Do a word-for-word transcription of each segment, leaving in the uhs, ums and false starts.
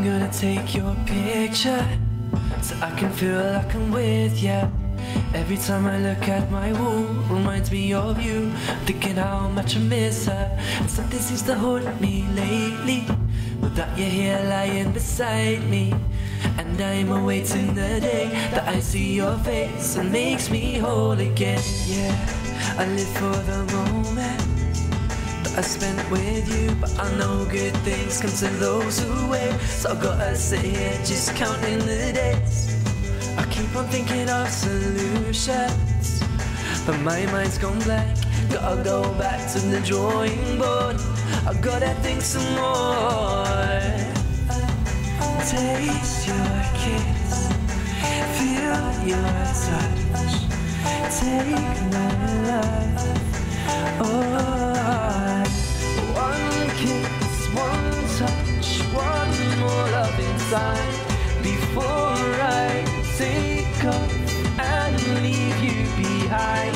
I'm gonna take your picture so I can feel like I'm with you. Every time I look at my wall, reminds me of you. Thinking how much I miss her, and something seems to haunt me lately. Without you here lying beside me, and I'm awaiting the day that I see your face and makes me whole again. Yeah, I live for the moment that I spent with you, but I know good things come to those who wait. So I've gotta sit here just counting the days. I keep on thinking of solutions, but my mind's gone blank. Gotta go back to the drawing board. I gotta think some more. Taste your kiss, feel your touch, take my life. Oh, one kiss, one touch, one more love inside before I take off and leave you behind.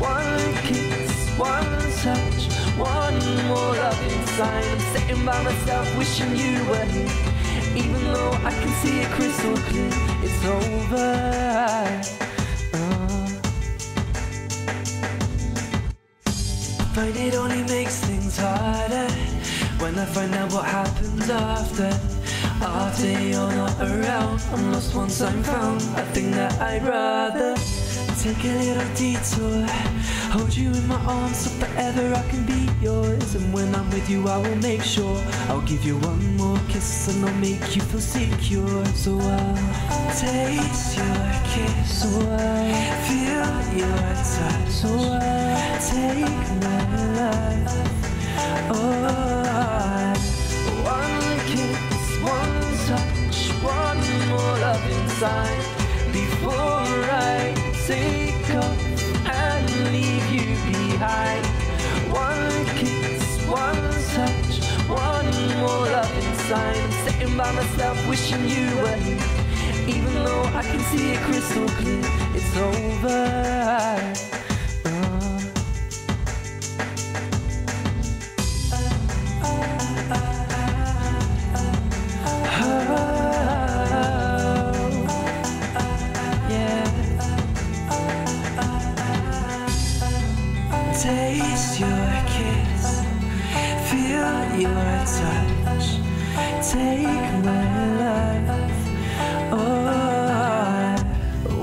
One kiss, one touch, one more love inside. I'm sitting by myself wishing you were here. Even though I can see it crystal clear, it's over. Oh. I find it only makes things harder when I find out what happens after. After you're not around, I'm lost once I'm found. I think that I'd rather take a little detour, hold you in my arms so forever I can be yours. And when I'm with you I will make sure I'll give you one more kiss and I'll make you feel secure. So I'll taste your kiss, so I'll feel your touch, so I'll take my life. Oh, one kiss, one touch, one more love inside before I take off and leave you behind. One kiss, one touch, one more love inside. I'm sitting by myself wishing you were here. Even though I can see it crystal clear, it's over. Oh. Taste your kiss, feel your touch, take my life. Oh,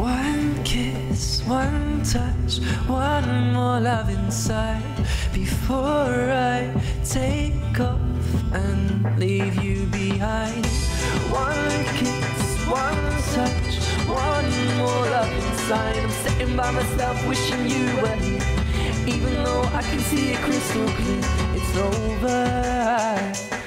one kiss, one touch, one more love inside before I take off and leave you behind. One kiss, one touch, one more love inside. I'm sitting by myself wishing you were here. Even though I can see it crystal clear, it's over.